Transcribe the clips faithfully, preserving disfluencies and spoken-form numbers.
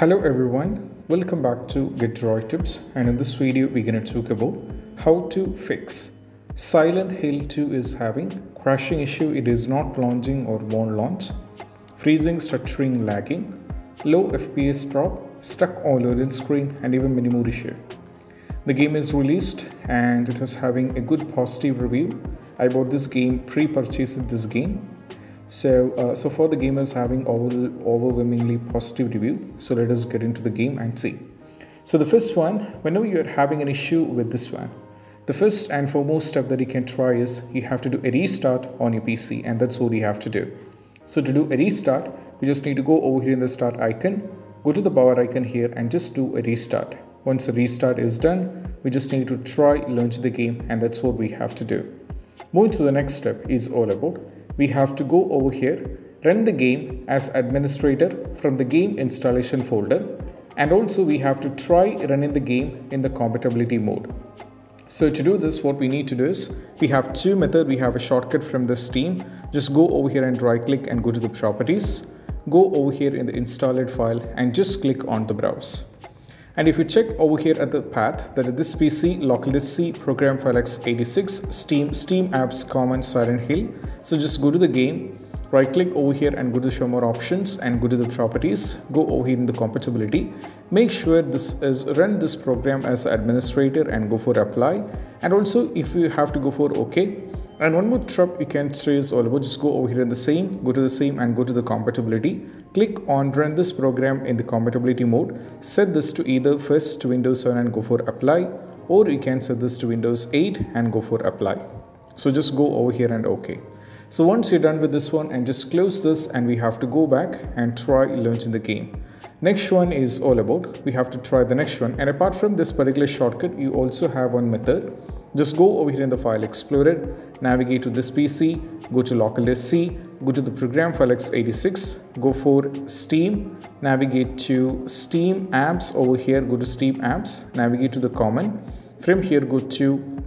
Hello everyone, welcome back to Get Droid Tips, and in this video we're going to talk about how to fix Silent Hill two is having crashing issue. It is not launching or won't launch, freezing, stuttering, lagging, low F P S drop, stuck all over the screen, and even many more issue. The game is released and it is having a good positive review. I bought this game, pre-purchased this game. So, uh, so far the game is having all overwhelmingly positive review. So let us get into the game and see. So the first one, whenever you are having an issue with this one, the first and foremost step that you can try is you have to do a restart on your P C, and that's what you have to do. So to do a restart, you just need to go over here in the start icon, go to the power icon here and just do a restart. Once the restart is done, we just need to try launch the game, and that's what we have to do. Moving to the next step is all about. We have to go over here, run the game as administrator from the game installation folder, and also we have to try running the game in the compatibility mode. So to do this, what we need to do is, we have two methods, we have a shortcut from the Steam. Just go over here and right click and go to the properties, go over here in the installed file and just click on the browse. And if you check over here at the path, that is this P C, localhost C, program file x eighty-six, Steam, Steam apps, common, Silent Hill. So just go to the game, right click over here and go to show more options and go to the properties, go over here in the compatibility. Make sure this is run this program as administrator and go for apply. And also if you have to go for okay. And one more trap you can say is all about, just go over here in the same, go to the same and go to the compatibility. Click on run this program in the compatibility mode. Set this to either first to Windows seven and go for apply, or you can set this to Windows eight and go for apply. So just go over here and okay. So once you're done with this one, and just close this, and we have to go back and try launching the game. Next one is all about, we have to try the next one, and apart from this particular shortcut, you also have one method. Just go over here in the file explorer, navigate to this P C, go to localhost C, go to the program file x eighty-six, go for Steam, navigate to Steam apps over here, go to Steam apps, navigate to the common, from here go to,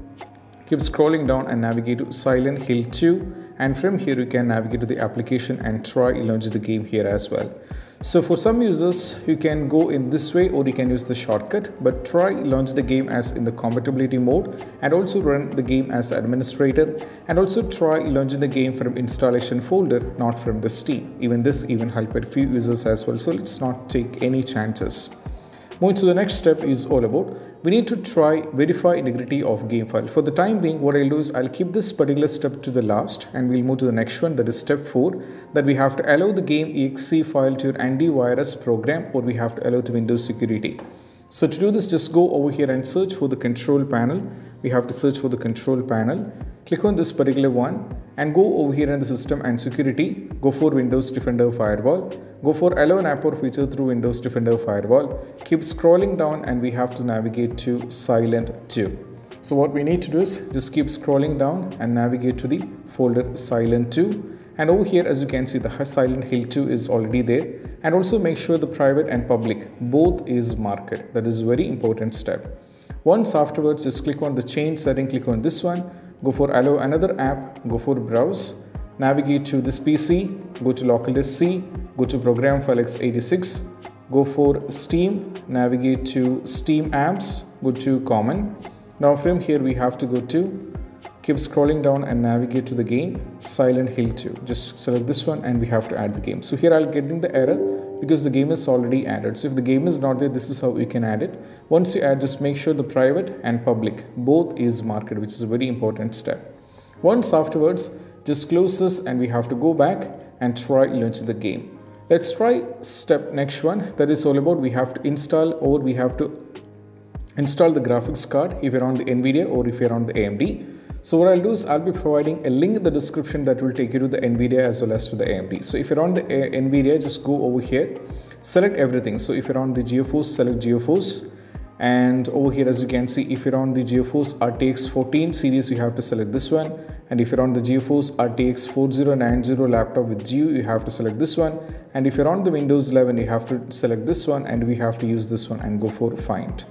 keep scrolling down and navigate to Silent Hill two, and from here you can navigate to the application and try launch the game here as well. So for some users, you can go in this way or you can use the shortcut, but try launch the game as in the compatibility mode and also run the game as administrator, and also try launching the game from installation folder, not from the Steam. Even this even helped a few users as well, so let's not take any chances. Moving to the next step is all about, we need to try verify integrity of game file. For the time being, what I'll do is I'll keep this particular step to the last, and we'll move to the next one, that is step four, that we have to allow the game E X E file to your antivirus program, or we have to allow to Windows security. So to do this, just go over here and search for the control panel. We have to search for the control panel, click on this particular one and go over here in the system and security, go for Windows Defender Firewall, go for allow an app or feature through Windows Defender Firewall, keep scrolling down and we have to navigate to Silent two. So what we need to do is just keep scrolling down and navigate to the folder Silent two, and over here as you can see the Silent Hill two is already there, and also make sure the private and public both is marked. That is a very important step. Once afterwards, just click on the change setting, click on this one, go for allow another app, go for browse, navigate to this P C, go to localhost C, go to program file x eighty-six, go for Steam, navigate to Steam apps, go to common. Now from here we have to go to, keep scrolling down and navigate to the game Silent Hill two. Just select this one and we have to add the game. So here I'll getting the error, because the game is already added. So if the game is not there, this is how you can add it. Once you add, just make sure the private and public both is marked, which is a very important step. Once afterwards, just close this and we have to go back and try launching the game. Let's try step next one. That is all about, we have to install or we have to install the graphics card if you're on the Nvidia or if you're on the A M D. So what I'll do is I'll be providing a link in the description that will take you to the Nvidia as well as to the A M D. So if you're on the Nvidia, just go over here, select everything. So if you're on the GeForce, select GeForce, and over here as you can see, if you're on the GeForce R T X fourteen series, you have to select this one, and if you're on the GeForce R T X forty ninety laptop with G U, you have to select this one, and if you're on the Windows eleven, you have to select this one, and we have to use this one and go for find.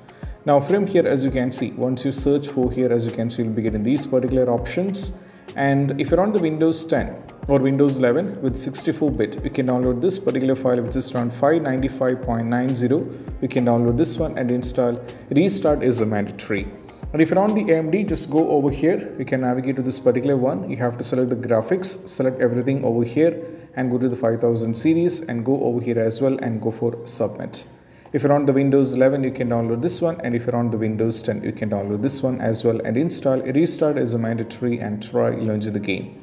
Now from here as you can see, once you search for here as you can see, you'll be getting these particular options, and if you're on the Windows ten, or Windows eleven with sixty-four bit, you can download this particular file, which is around five ninety-five point nine zero. You can download this one and install. Restart is a mandatory. And if you're on the A M D, just go over here. You can navigate to this particular one. You have to select the graphics, select everything over here, and go to the five thousand series and go over here as well and go for submit. If you're on the Windows eleven, you can download this one, and if you're on the Windows ten, you can download this one as well and install. Restart is a mandatory and try launching the game.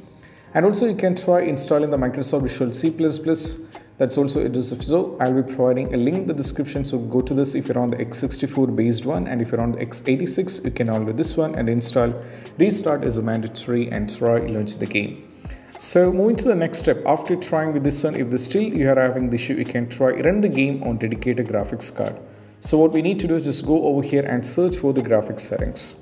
And also you can try installing the Microsoft Visual C plus plus. That's also it is so. I'll be providing a link in the description, so go to this if you're on the x sixty-four based one, and if you're on the x eighty-six, you can download this one and install. Restart is a mandatory and try launch the game. So moving to the next step, after trying with this one, if this still you are having the issue, you can try run the game on dedicated graphics card. So what we need to do is just go over here and search for the graphics settings,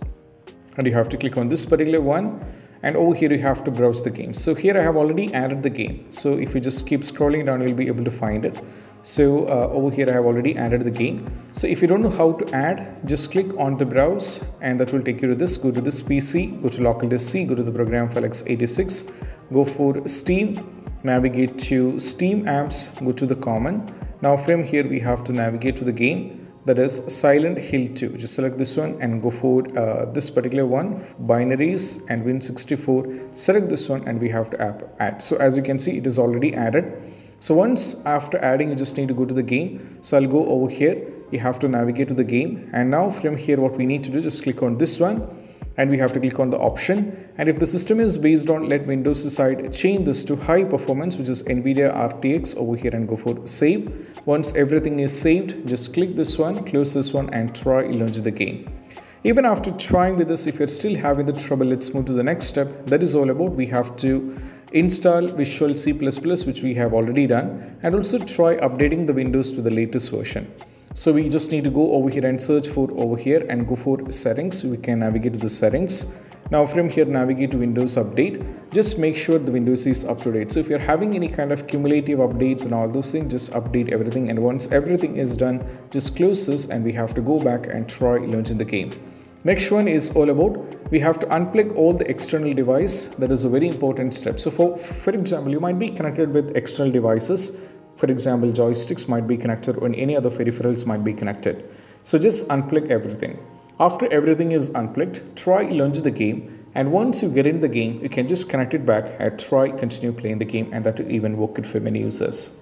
and you have to click on this particular one, and over here you have to browse the game. So here I have already added the game, so if you just keep scrolling down, you'll be able to find it. So uh, over here I have already added the game. So if you don't know how to add, just click on the browse and that will take you to this. Go to this P C, go to local disk C, go to the program file x eighty-six, go for Steam, navigate to Steam apps, go to the common. Now from here we have to navigate to the game, that is Silent Hill two. Just select this one and go for uh, this particular one, binaries and Win sixty-four. Select this one and we have to app add. So as you can see, it is already added. So once after adding, you just need to go to the game. So I'll go over here. You have to navigate to the game, and now from here what we need to do, just click on this one and we have to click on the option. And if the system is based on let Windows decide, change this to high performance, which is Nvidia R T X, over here and go for save. Once everything is saved, just click this one, close this one and try launch the game. Even after trying with this, if you're still having the trouble, let's move to the next step. That is all about, we have to install Visual C plus plus, which we have already done, and also try updating the Windows to the latest version. So we just need to go over here and search for over here and go for settings. We can navigate to the settings. Now from here, navigate to Windows Update. Just make sure the Windows is up to date. So if you're having any kind of cumulative updates and all those things, just update everything. And once everything is done, just close this and we have to go back and try launching the game. Next one is all about, we have to unplug all the external device. That is a very important step. So for, for example, you might be connected with external devices. For example, joysticks might be connected or any other peripherals might be connected. So just unplug everything. After everything is unplugged, try launch the game, and once you get in the game, you can just connect it back and try continue playing the game, and that will even work it for many users.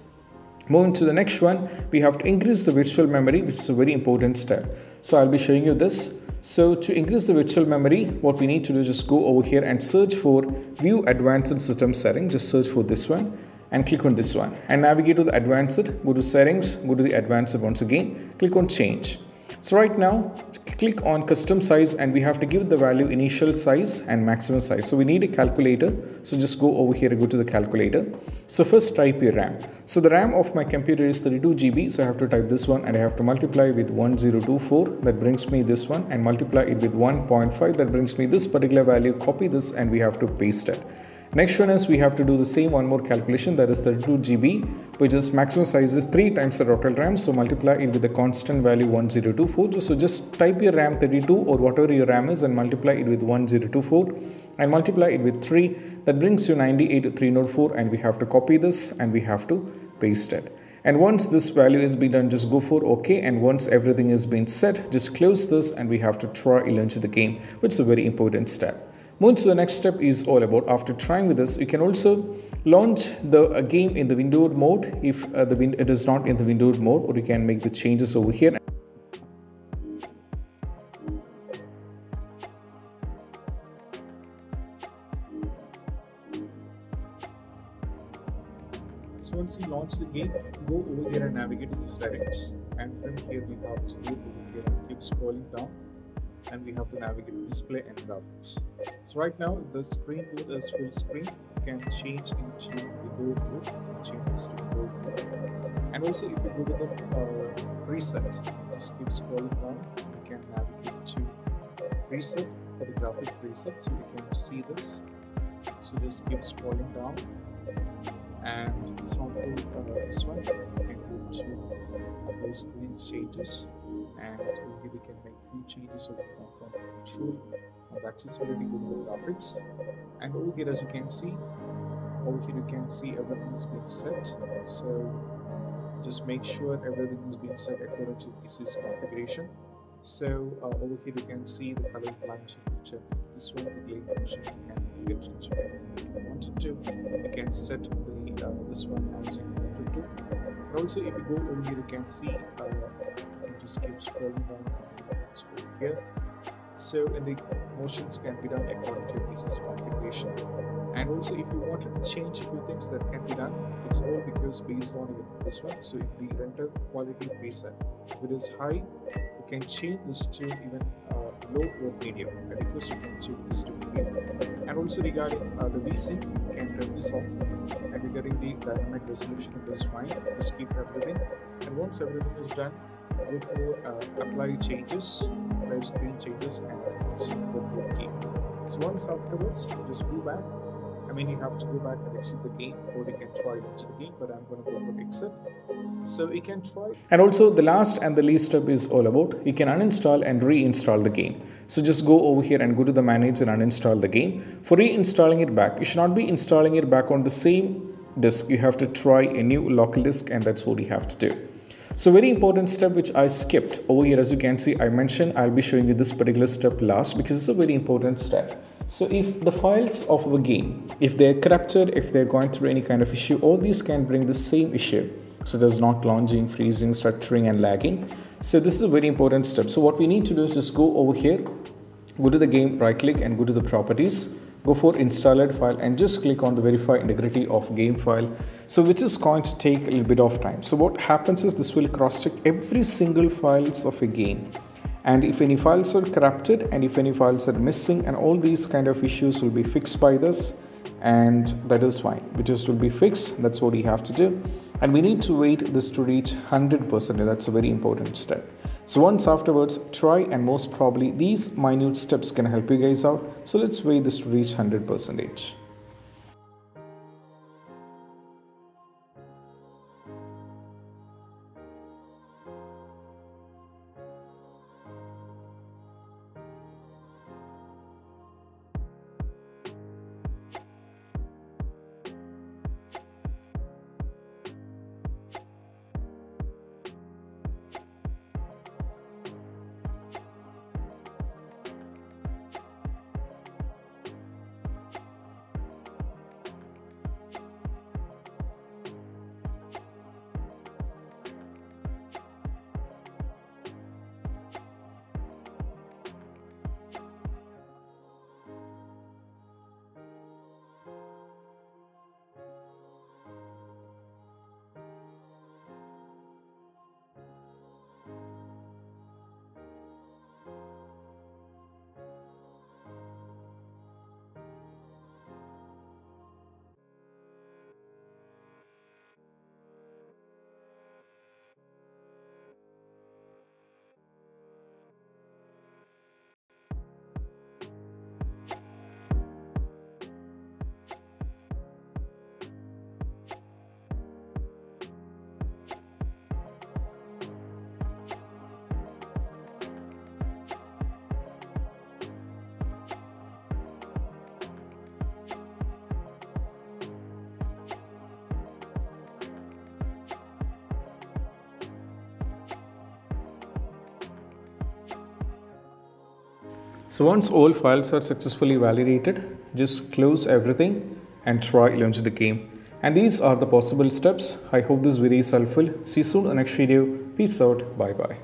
Moving to the next one, we have to increase the virtual memory, which is a very important step. So I'll be showing you this. So to increase the virtual memory, what we need to do is just go over here and search for View Advanced System Settings. Just search for this one and click on this one and navigate to the advanced, go to settings, go to the advanced once again, click on change. So right now, click on custom size and we have to give the value initial size and maximum size. So we need a calculator. So just go over here and go to the calculator. So first type your RAM. So the RAM of my computer is thirty-two gigabytes. So I have to type this one and I have to multiply with one thousand twenty-four. That brings me this one, and multiply it with one point five. That brings me this particular value. Copy this and we have to paste it. Next one is we have to do the same one more calculation, that is thirty-two gigabytes, which is maximum size is three times the total RAM. So multiply it with the constant value one thousand twenty-four. So just type your RAM thirty-two or whatever your RAM is and multiply it with one thousand twenty-four and multiply it with three. That brings you ninety-eight thousand three hundred four, and we have to copy this and we have to paste it. And once this value is been done, just go for OK. And once everything is been set, just close this and we have to try launch the game, which is a very important step. Moving to the next step is all about, after trying with this, you can also launch the uh, game in the windowed mode if uh, the win it is not in the windowed mode, or you can make the changes over here. So once you launch the game, go over here and navigate to the settings, and from here we have to go over here and keep scrolling down, and we have to navigate to display and graphics. So right now the screen is full screen. You can change into the board mode, change this to board mode. And also if you go to the uh, preset, just keep scrolling down, you can navigate to preset for the graphic preset, so you can see this. So just keep scrolling down, and it's not only uh, this one. You can go to the screen changes, and here we can make few changes of the control, of the accessibility, go to the graphics, and over here as you can see, over here you can see everything is being set, so just make sure everything is being set according to P C's configuration. So uh, over here you can see the color blind feature. This one, the glare option, you can get it if you wanted to. You can set the uh, this one as you wanted to. And also, if you go over here, you can see uh, you just keep scrolling down over here. So, and the motions can be done according to P C's configuration. And also, if you wanted to change few things that can be done, it's all because based on this one. So, if the render quality preset, if it is high, you can change this to even uh, low or medium. And of course, you can change this to medium. And also, regarding uh, the V sync, you can turn this off. And regarding the dynamic resolution, it is fine. Just keep everything. And once everything is done, go to uh, apply changes, press screen changes, and go to the game. So, once afterwards, just go back. I mean, you have to go back and exit the game, or you can try to exit the game, but I'm going to go and exit. So you can try. And also, the last and the least step is all about you can uninstall and reinstall the game. So just go over here and go to the manage and uninstall the game. For reinstalling it back, you should not be installing it back on the same disk. You have to try a new local disk, and that's what you have to do. So very important step which I skipped over here. As you can see, I mentioned I'll be showing you this particular step last because it's a very important step. So if the files of a game, if they're corrupted, if they're going through any kind of issue, all these can bring the same issue. So there's not launching, freezing, stuttering and lagging. So this is a very important step. So what we need to do is just go over here, go to the game, right click and go to the properties, go for installed file and just click on the verify integrity of game file. So which is going to take a little bit of time. So what happens is this will cross check every single files of a game. And if any files are corrupted and if any files are missing and all these kind of issues will be fixed by this, and that is fine, which is will be fixed. That's what you have to do. And we need to wait this to reach one hundred percent. That's a very important step. So once afterwards, try, and most probably these minute steps can help you guys out. So let's wait this to reach one hundred percent. So once all files are successfully validated, just close everything and try launch the game. And these are the possible steps. I hope this video is helpful. See you soon in the next video. Peace out. Bye bye.